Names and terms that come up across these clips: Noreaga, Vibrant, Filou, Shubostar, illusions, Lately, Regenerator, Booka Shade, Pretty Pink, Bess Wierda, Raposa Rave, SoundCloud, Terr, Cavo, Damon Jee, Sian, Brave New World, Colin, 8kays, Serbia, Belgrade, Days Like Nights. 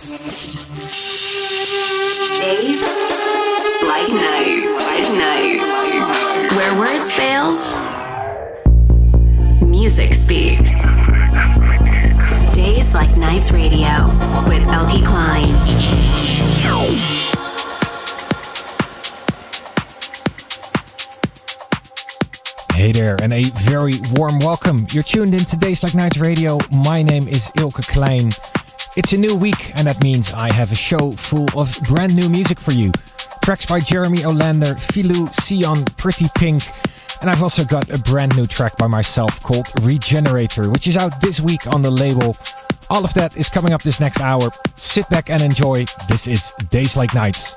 Days Like Nights, where words fail, music speaks. Days Like Nights Radio with Eelke Kleijn. Hey there, and a very warm welcome. You're tuned in to Days Like Nights Radio. My name is Eelke Kleijn. It's a new week, and that means I have a show full of brand new music for you. Tracks by Jeremy Olander, Filou, Sian, Pretty Pink. And I've also got a brand new track by myself called Regenerator, which is out this week on the label. All of that is coming up this next hour. Sit back and enjoy. This is Days Like Nights.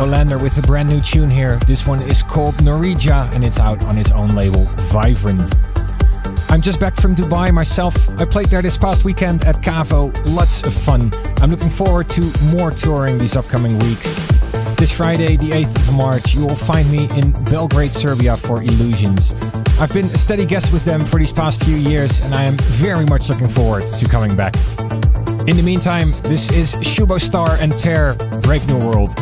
Olander with a brand new tune here. This one is called Noreaga and it's out on his own label, Vibrant. I'm just back from Dubai myself. I played there this past weekend at Cavo. Lots of fun. I'm looking forward to more touring these upcoming weeks. This Friday, the 8th of March, you will find me in Belgrade, Serbia for Illusions. I've been a steady guest with them for these past few years and I am very much looking forward to coming back. In the meantime, this is Shubostar and Terr, Brave New World.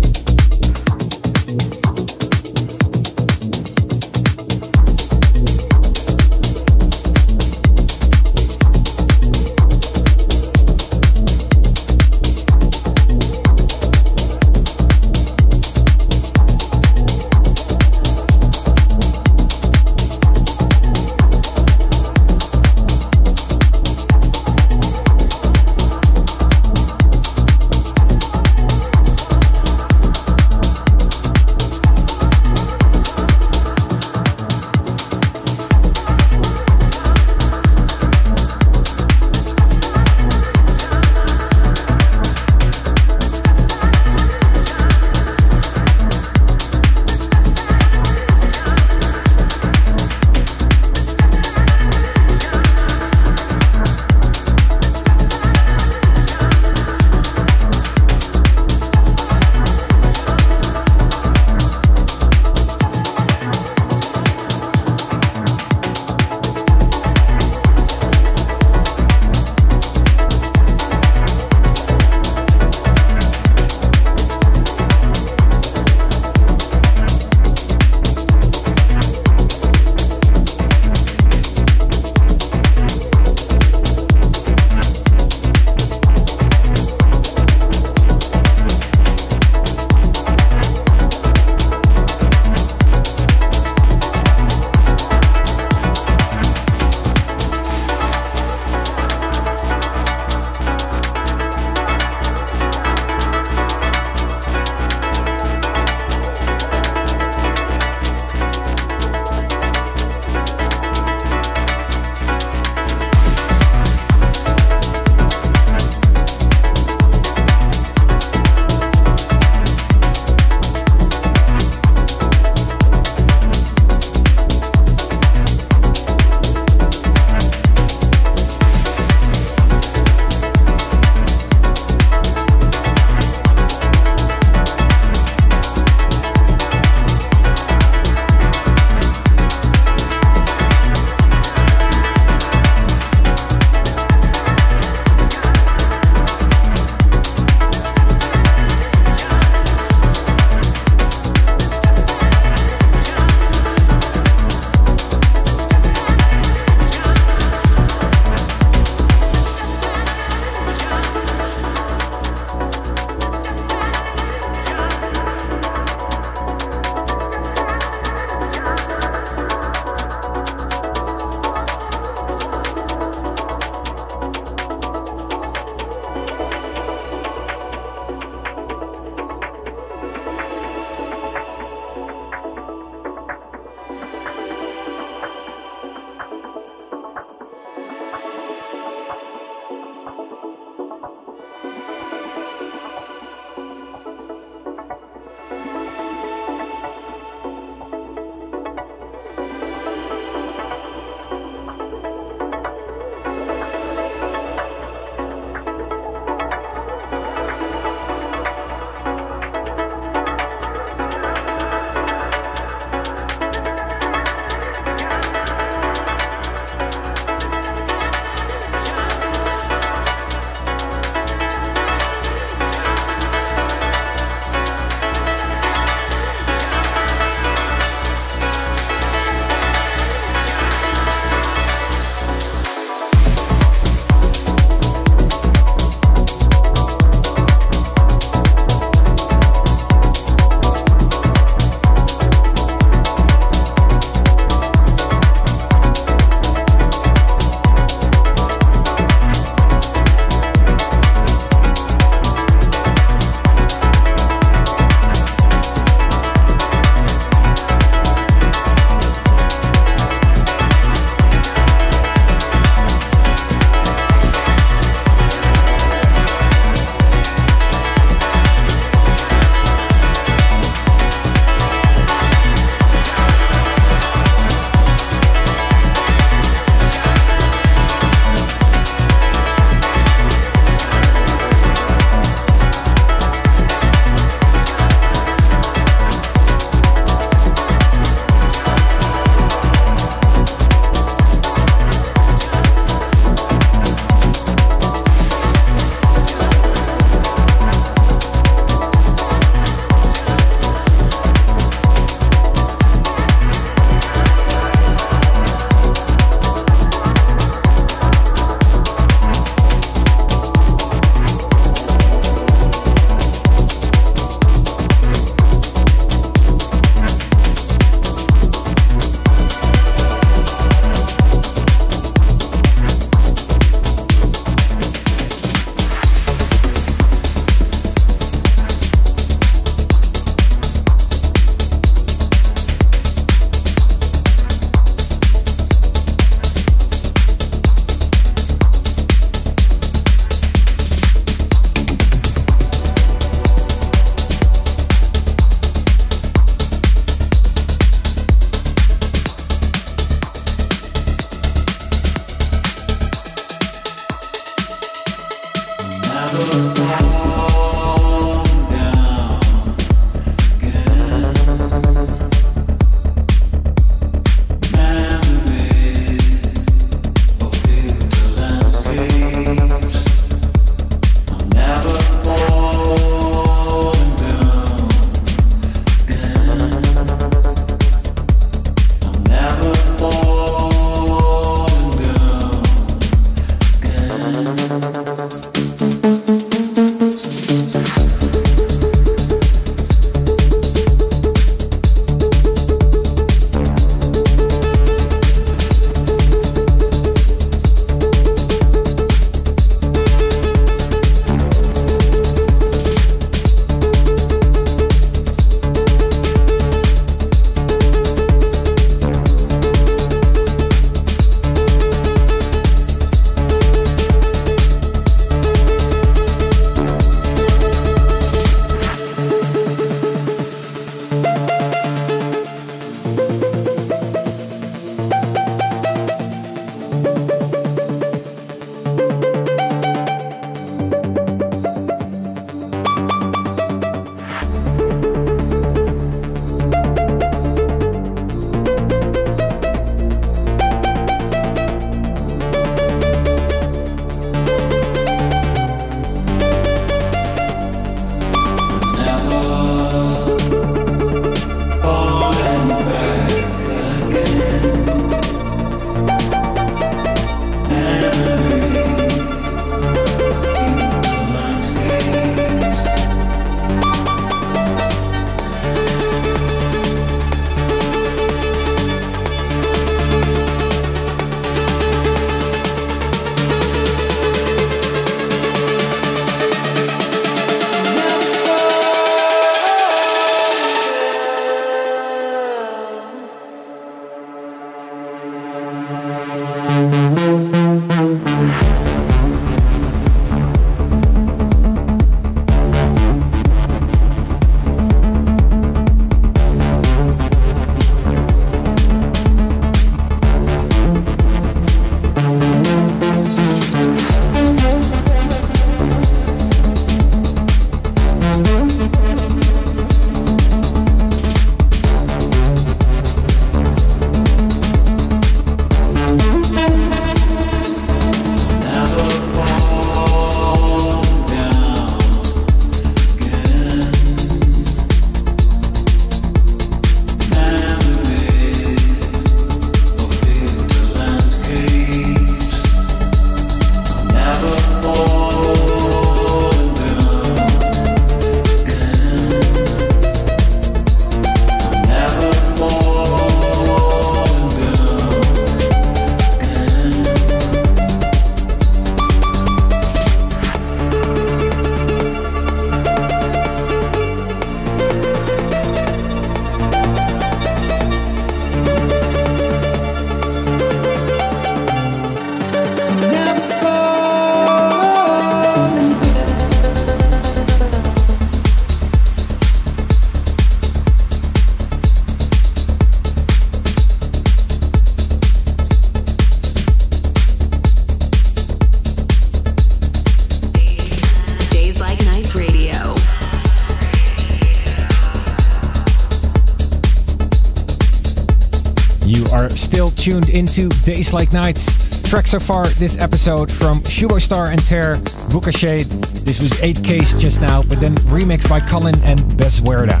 Tuned into Days Like Nights. Track so far this episode from Shubostar and Terr, Booka Shade. This was 8Ks just now, but then remixed by Colin and Bess Wierda.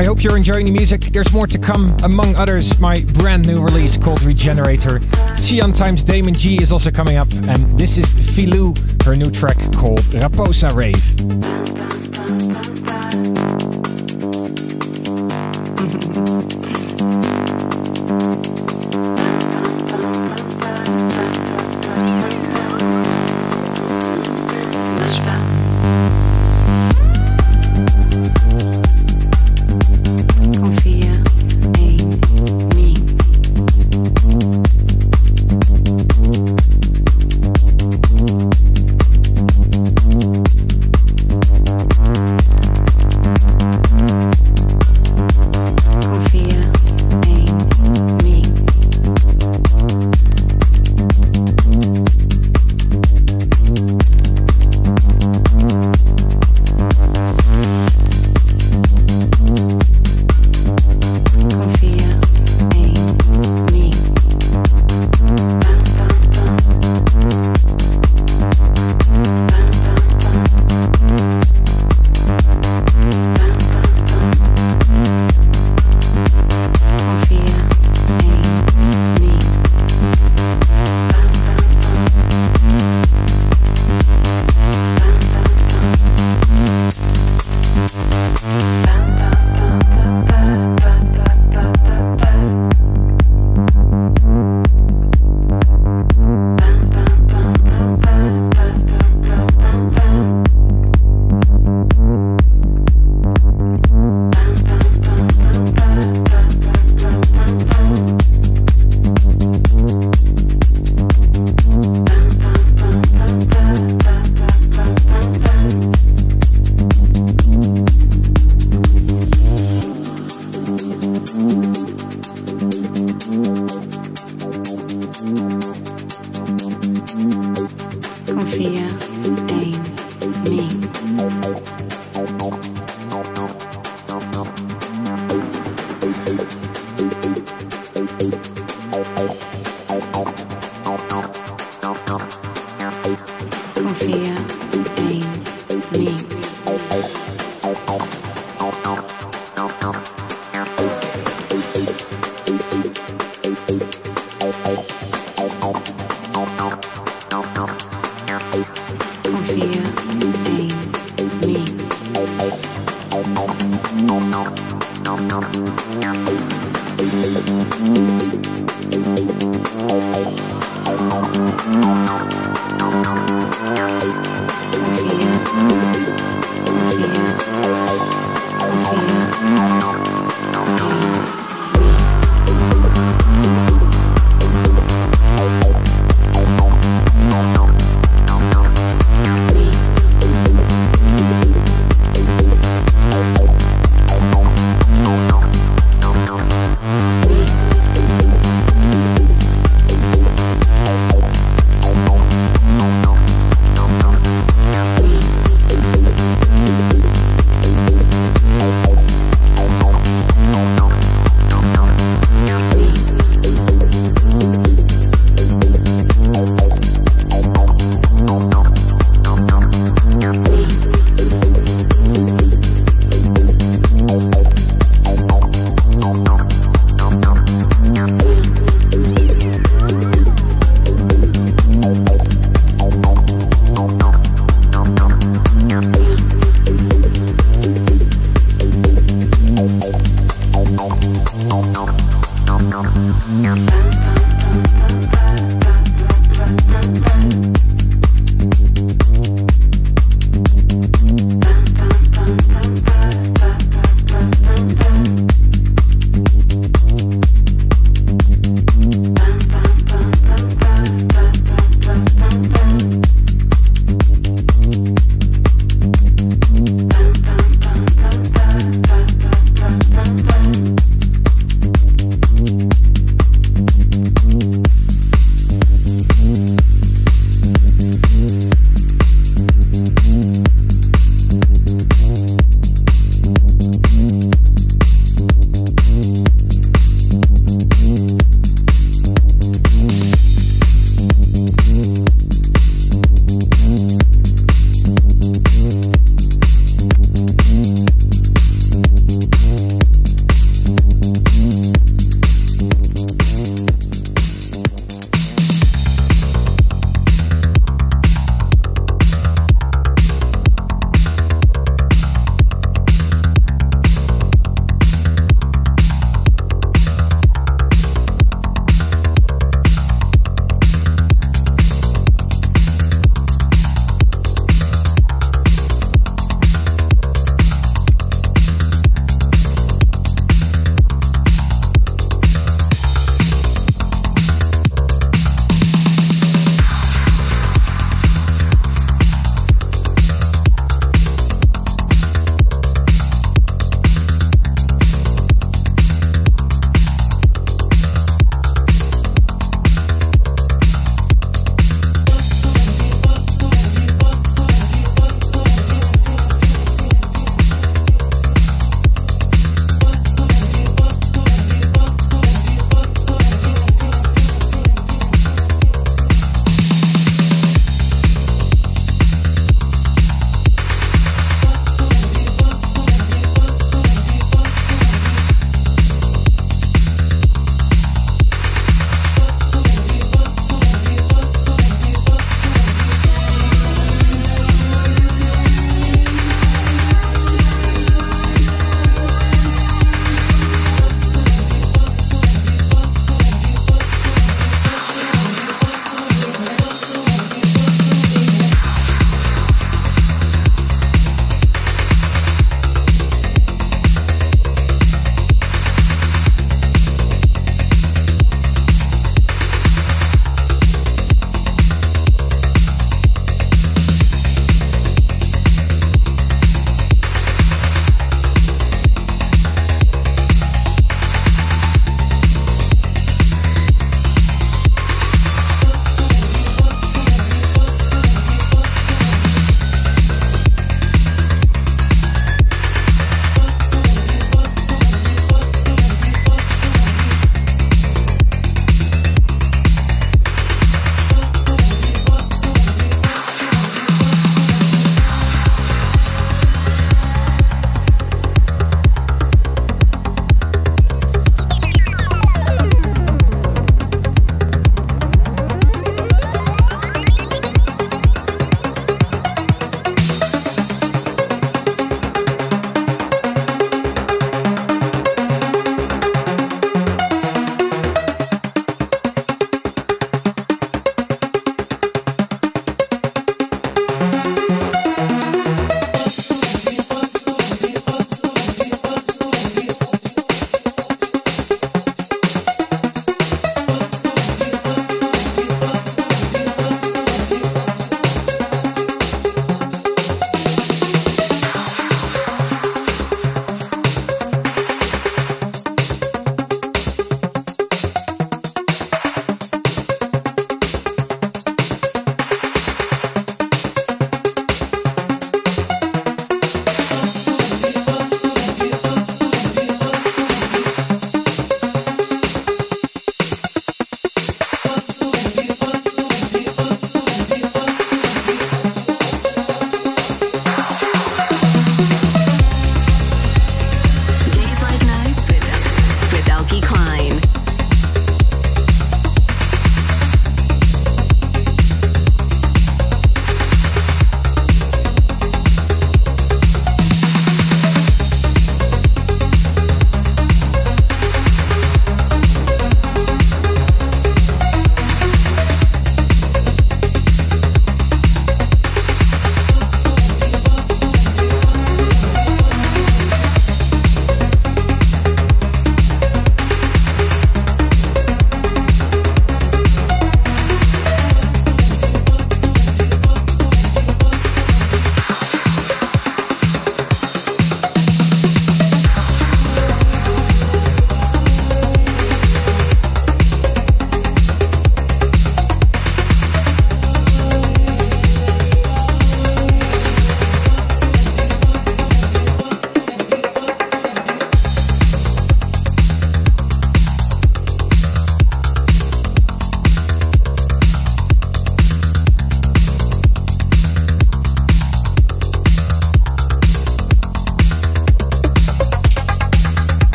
I hope you're enjoying the music. There's more to come, among others, my brand new release called Regenerator. Sian times Damon Jee is also coming up, and this is Filou, her new track called Raposa Rave.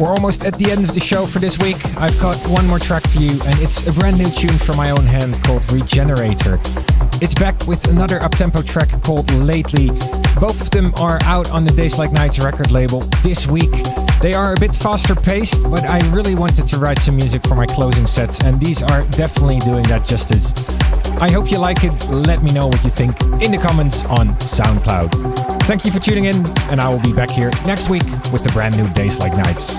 We're almost at the end of the show for this week. I've got one more track for you, and it's a brand new tune from my own hand called Regenerator. It's back with another up-tempo track called Lately. Both of them are out on the Days Like Nights record label this week. They are a bit faster paced, but I really wanted to write some music for my closing sets, and these are definitely doing that justice. I hope you like it. Let me know what you think in the comments on SoundCloud. Thank you for tuning in, and I will be back here next week with the brand new Days Like Nights.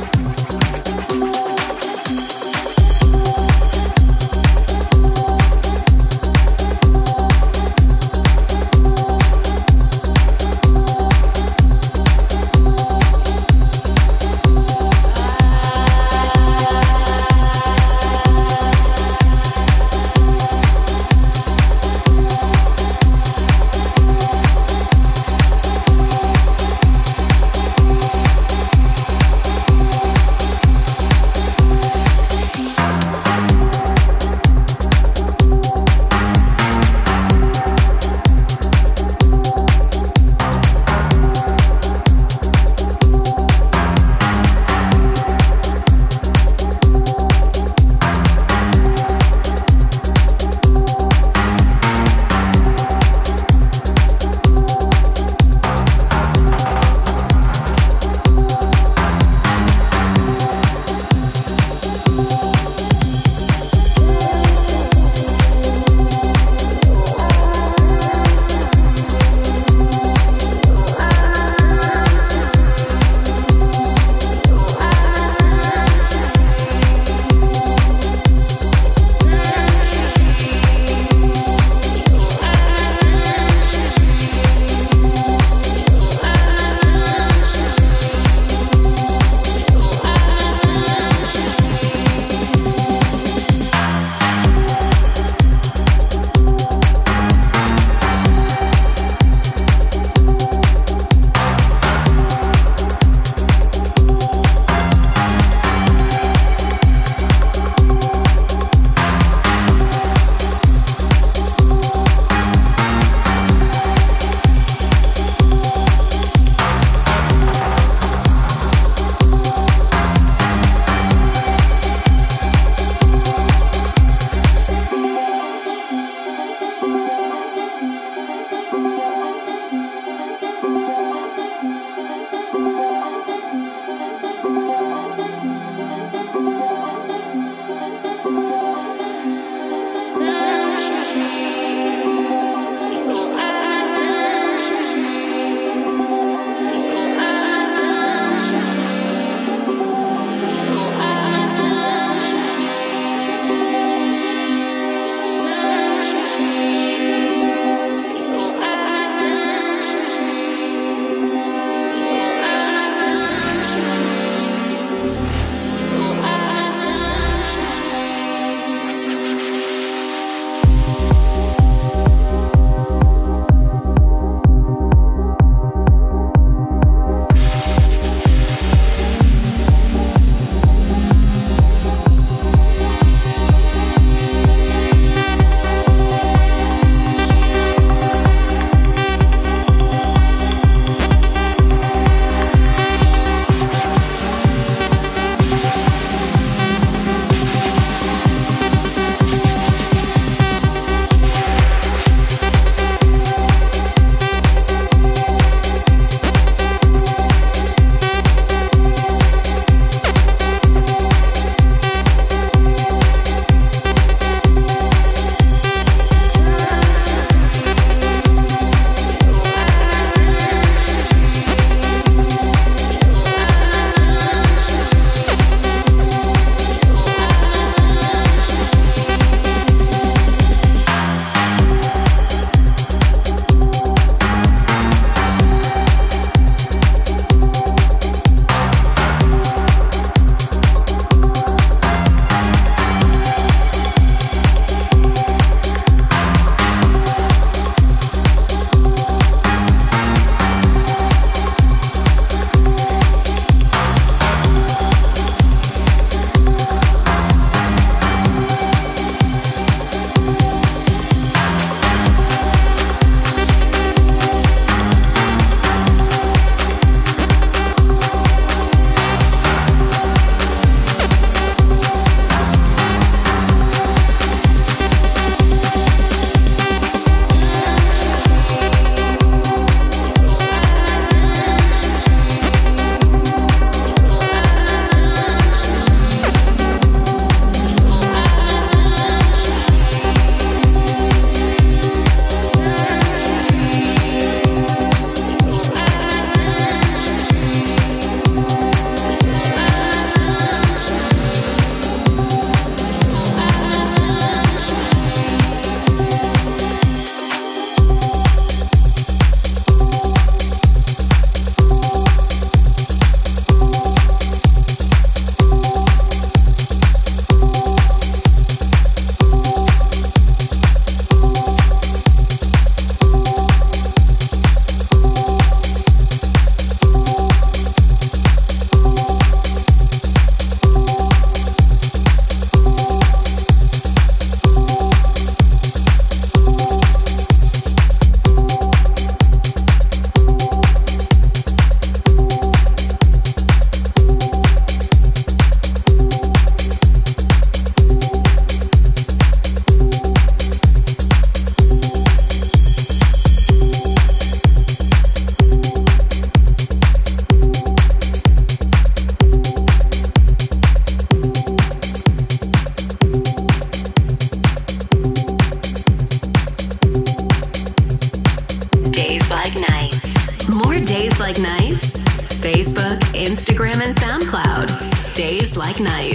Like Nights, Facebook, Instagram, and SoundCloud. Days Like Nights.